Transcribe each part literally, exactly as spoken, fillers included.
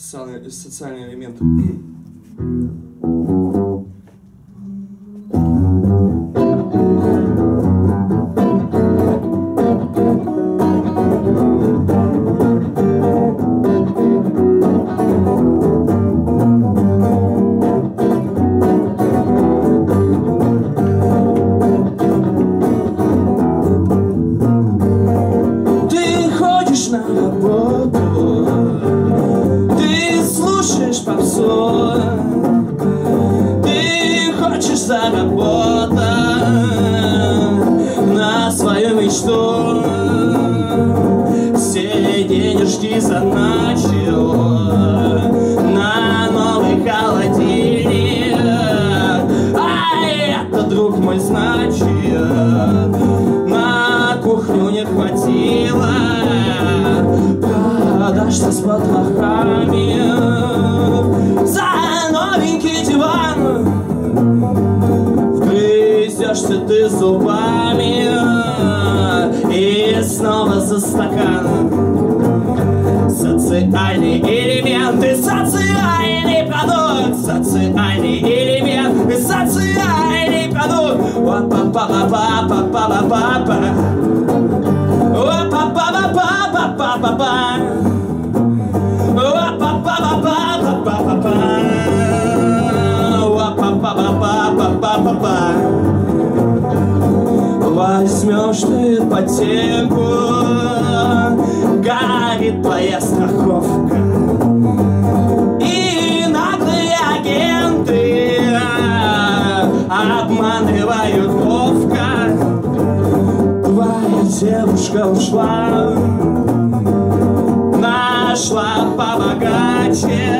социальный, социальный элемент. Возьмешь ты ипотеку, горит твоя страховка, и наглые агенты обманывают ловко. Твоя девушка ушла, нашла побогаче,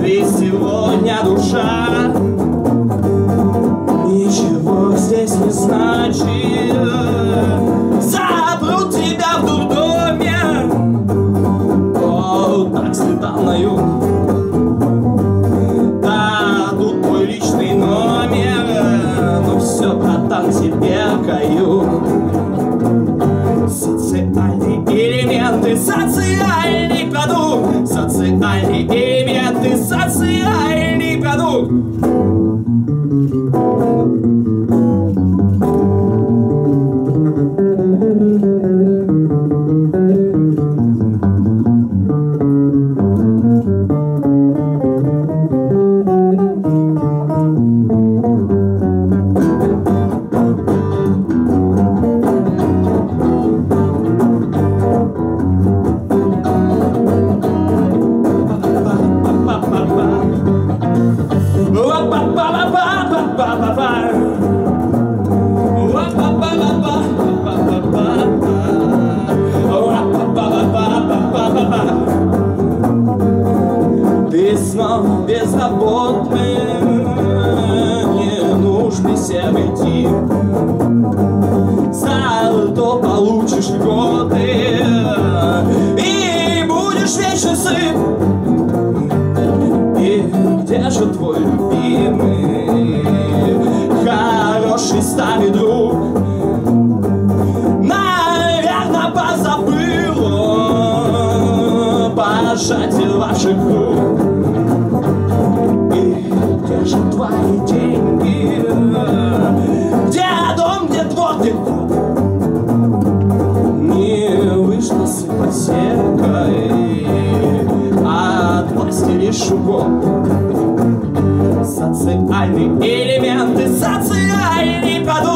ведь сегодня душа ничего здесь не значит. Забрут тебя в дурдоме, о, так стыдно нают. Дадут твой личный номер, но все, братан, тебе кают. Социальные элементы, социальный продукт, социальные элементы, социальный продукт. Социальные элементы, социальный продукт.